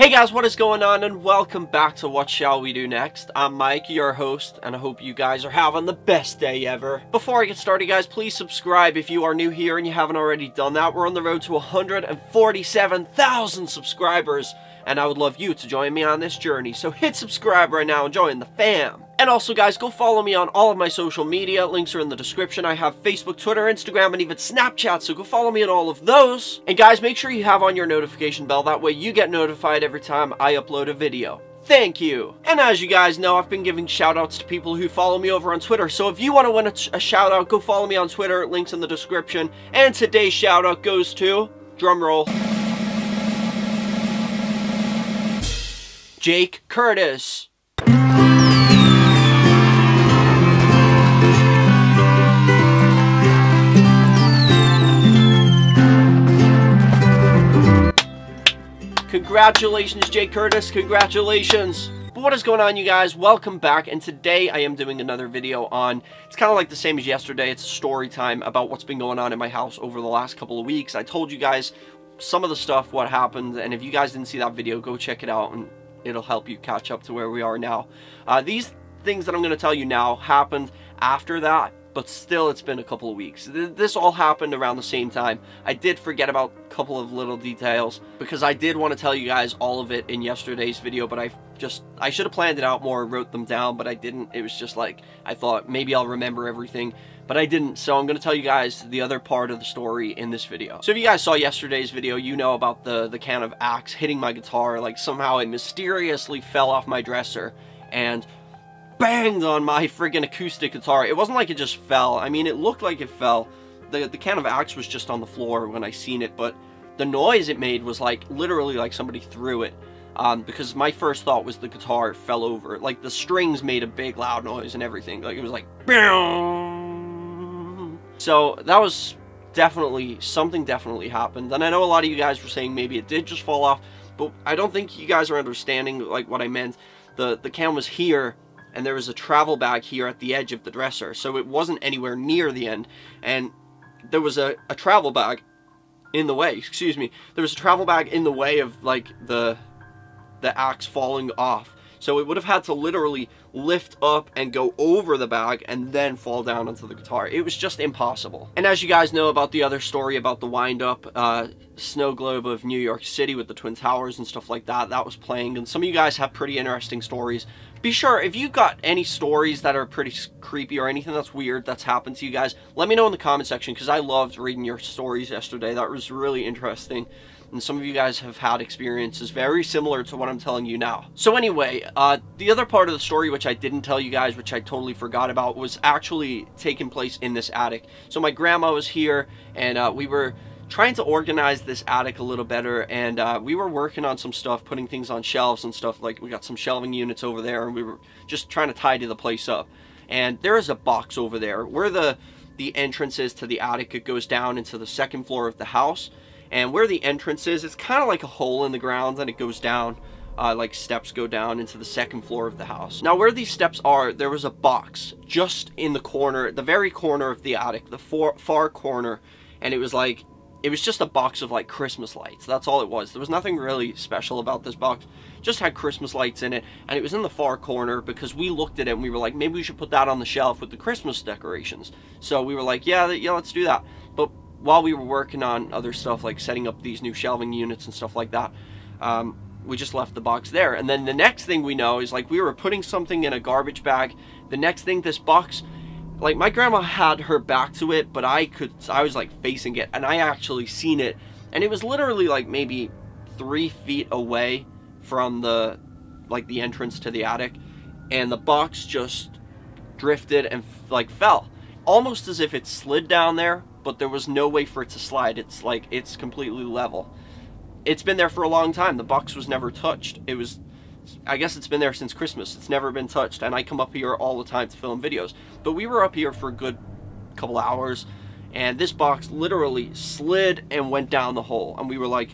Hey guys, what is going on, and welcome back to What Shall We Do Next? I'm Mike, your host, and I hope you guys are having the best day ever. Before I get started guys, please subscribe if you are new here and you haven't already done that. We're on the road to 147,000 subscribers, and I would love you to join me on this journey, so hit subscribe right now and join the fam. And also guys, go follow me on all of my social media, links are in the description. I have Facebook, Twitter, Instagram, and even Snapchat, so go follow me on all of those. And guys, make sure you have on your notification bell, that way you get notified every time I upload a video. Thank you! And as you guys know, I've been giving shoutouts to people who follow me over on Twitter, so if you want to win a shoutout, go follow me on Twitter, links in the description. And today's shoutout goes to, drumroll, Jake Curtis. Congratulations, Jay Curtis, congratulations. But what is going on, you guys? Welcome back, and today I am doing another video on, it's kind of like the same as yesterday, it's story time about what's been going on in my house over the last couple of weeks. I told you guys some of the stuff, what happened, and if you guys didn't see that video, go check it out, and it'll help you catch up to where we are now. These things that I'm going to tell you now happened after that, but still it's been a couple of weeks. This all happened around the same time. I did forget about a couple of little details because I did want to tell you guys all of it in yesterday's video, but I should have planned it out more, wrote them down, but I didn't. It was just like, I thought maybe I'll remember everything, but I didn't. So I'm going to tell you guys the other part of the story in this video. So if you guys saw yesterday's video, you know about the can of Axe hitting my guitar. Like, somehow it mysteriously fell off my dresser and banged on my friggin' acoustic guitar. It wasn't like it just fell. I mean, it looked like it fell. The can of Axe was just on the floor when I seen it, but the noise it made was like literally like somebody threw it, because my first thought was the guitar fell over. Like, the strings made a big loud noise and everything. Like, it was like BAM! So that was definitely, something definitely happened. And I know a lot of you guys were saying maybe it did just fall off, but I don't think you guys are understanding like what I meant. The can was here, and there was a travel bag here at the edge of the dresser, so it wasn't anywhere near the end, and there was a travel bag in the way, excuse me, there was a travel bag in the way of like the Axe falling off, so it would have had to literally lift up and go over the bag and then fall down onto the guitar. It was just impossible. And as you guys know about the other story about the wind-up snow globe of New York City with the Twin Towers and stuff like that, that was playing, and some of you guys have pretty interesting stories. Be sure, if you've got any stories that are pretty creepy or anything that's weird that's happened to you guys, let me know in the comment section, because I loved reading your stories yesterday. That was really interesting. And some of you guys have had experiences very similar to what I'm telling you now. So anyway, the other part of the story which I didn't tell you guys, which I totally forgot about, was actually taking place in this attic. So my grandma was here, and we were trying to organize this attic a little better, and we were working on some stuff, putting things on shelves and stuff. Like, we got some shelving units over there, and we were just trying to tidy the place up. And there is a box over there where the entrance is to the attic. It goes down into the second floor of the house. And where the entrance is, it's kind of like a hole in the ground, and it goes down, like steps go down into the second floor of the house. Now, where these steps are, there was a box just in the corner, the very corner of the attic, the far corner, and it was like, it was just a box of like Christmas lights. That's all it was. There was nothing really special about this box. Just had Christmas lights in it, and it was in the far corner because we looked at it and we were like, maybe we should put that on the shelf with the Christmas decorations. So we were like, yeah, let's do that. But while we were working on other stuff, like setting up these new shelving units and stuff like that, we just left the box there. And then the next thing we know is, like, we were putting something in a garbage bag. The next thing, this box, like, my grandma had her back to it, but I was like facing it, and I actually seen it, and it was literally like maybe 3 feet away from the entrance to the attic, and the box just drifted and like fell, almost as if it slid down there. But there was no way for it to slide. It's like, it's completely level. It's been there for a long time. The box was never touched. It was, I guess it's been there since Christmas. It's never been touched. And I come up here all the time to film videos, but we were up here for a good couple hours, and this box literally slid and went down the hole. And we were like,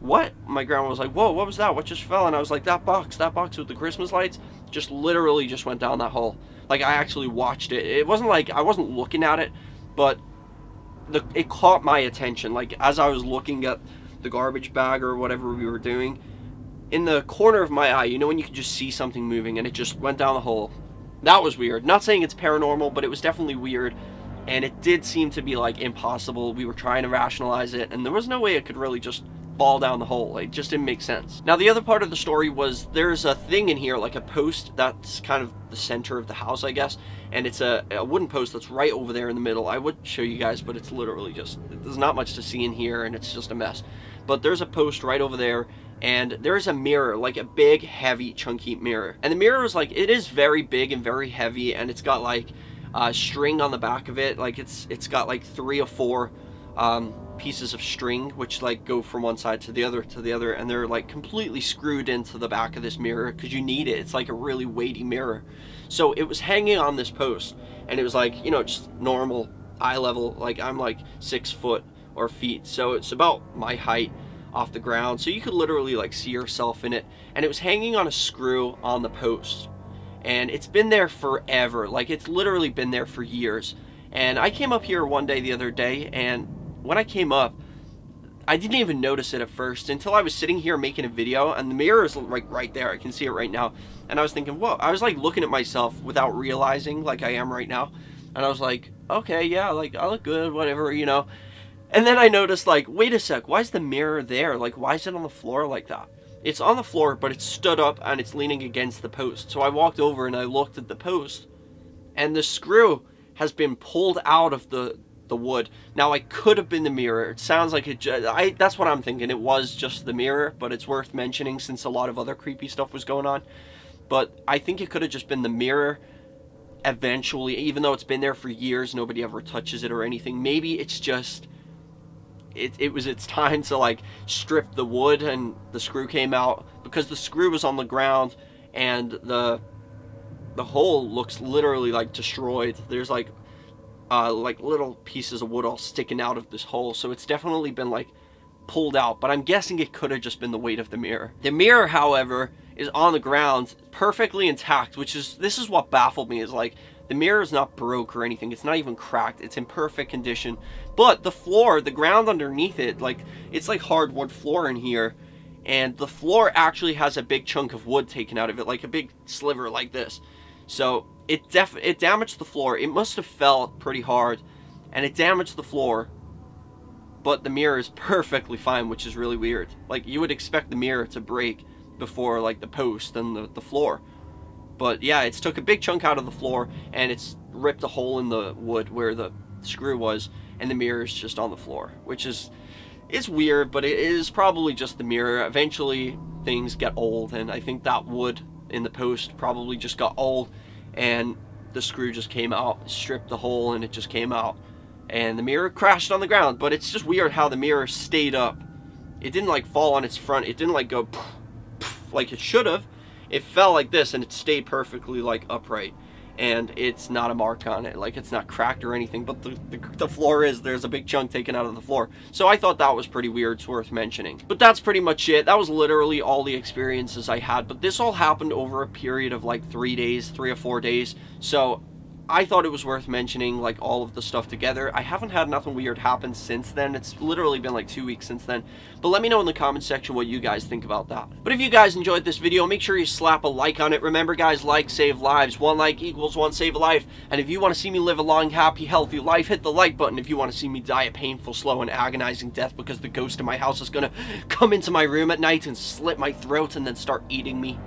what? My grandma was like, whoa, what was that? What just fell? And I was like, that box with the Christmas lights just literally just went down that hole. Like, I actually watched it. It wasn't like I wasn't looking at it, but it caught my attention. Like, as I was looking at the garbage bag or whatever we were doing, in the corner of my eye, you know when you can just see something moving, and it just went down the hole. That was weird. Not saying it's paranormal, but it was definitely weird, and it did seem to be like impossible. We were trying to rationalize it, and there was no way it could really just fall down the hole. It just didn't make sense. Now, the other part of the story was there's a thing in here, like a post that's kind of the center of the house, I guess, and it's a wooden post that's right over there in the middle. I would show you guys, but it's literally just, there's not much to see in here, and it's just a mess. But there's a post right over there, and there's a mirror, like a big, heavy, chunky mirror. And the mirror is like, it is very big and very heavy, and it's got like string on the back of it. Like, it's got like 3 or 4 pieces of string, which like go from one side to the other and they're like completely screwed into the back of this mirror because you need it. It's like a really weighty mirror. So it was hanging on this post, and it was like, you know, just normal eye level. Like, I'm like 6 foot or feet, so it's about my height off the ground, so you could literally like see yourself in it. And it was hanging on a screw on the post, and it's been there forever. Like, it's literally been there for years. And I came up here one day the other day, and when I came up, I didn't even notice it at first until I was sitting here making a video, and the mirror is like right there. I can see it right now. And I was thinking, whoa. I was like looking at myself without realizing, like I am right now, and I was like, okay, yeah, like I look good, whatever, you know. And then I noticed, like, wait a sec, why is the mirror there? Like, why is it on the floor like that? It's on the floor, but it's stood up and it's leaning against the post. So I walked over and I looked at the post, and the screw has been pulled out of the wood. Now, I could have been the mirror. It sounds like it, that's what I'm thinking. It was just the mirror, but it's worth mentioning since a lot of other creepy stuff was going on. But I think it could have just been the mirror. Eventually, even though it's been there for years, nobody ever touches it or anything. Maybe it's just... It was its time to like strip the wood, and the screw came out because the screw was on the ground, and the hole looks literally like destroyed. There's like little pieces of wood all sticking out of this hole, so it's definitely been like pulled out. But I'm guessing it could have just been the weight of the mirror. The mirror, however, is on the ground perfectly intact, which is, this is what baffled me, is like, the mirror is not broke or anything. It's not even cracked. It's in perfect condition. But the floor, the ground underneath it, like, it's like hardwood floor in here. And the floor actually has a big chunk of wood taken out of it, like a big sliver like this. So it damaged the floor. It must have fell pretty hard, and it damaged the floor. But the mirror is perfectly fine, which is really weird. Like, you would expect the mirror to break before like the post and the floor. But yeah, it's took a big chunk out of the floor, and it's ripped a hole in the wood where the screw was, and the mirror is just on the floor, which is, it's weird, but it is probably just the mirror. Eventually things get old, and I think that wood in the post probably just got old, and the screw just came out, stripped the hole, and it just came out, and the mirror crashed on the ground. But it's just weird how the mirror stayed up. It didn't like fall on its front. It didn't like go poof, poof, like it should have. It fell like this, and it stayed perfectly like upright, and it's not a mark on it. Like, it's not cracked or anything, but the floor is, there's a big chunk taken out of the floor. So I thought that was pretty weird. It's worth mentioning. But that's pretty much it. That was literally all the experiences I had, but this all happened over a period of like 3 days, 3 or 4 days. So I thought it was worth mentioning, like, all of the stuff together. I haven't had nothing weird happen since then. It's literally been like 2 weeks since then. But let me know in the comment section what you guys think about that. But if you guys enjoyed this video, make sure you slap a like on it. Remember, guys, like, save lives. 1 like equals 1 save life. And if you want to see me live a long, happy, healthy life, hit the like button. If you want to see me die a painful, slow, and agonizing death because the ghost in my house is going to come into my room at night and slit my throat and then start eating me,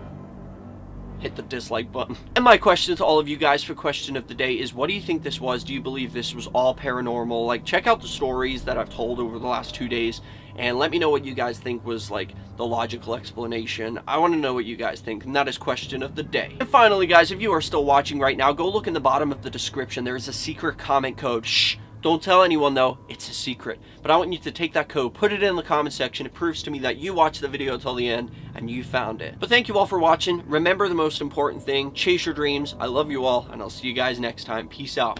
hit the dislike button. And my question to all of you guys for question of the day is, what do you think this was? Do you believe this was all paranormal? Like, check out the stories that I've told over the last 2 days, and let me know what you guys think was like the logical explanation. I want to know what you guys think, and that is question of the day. And finally, guys, if you are still watching right now, go look in the bottom of the description. There is a secret comment code. Shh. Don't tell anyone, though. It's a secret. But I want you to take that code, put it in the comment section. It proves to me that you watched the video till the end and you found it. But thank you all for watching. Remember the most important thing. Chase your dreams. I love you all, and I'll see you guys next time. Peace out.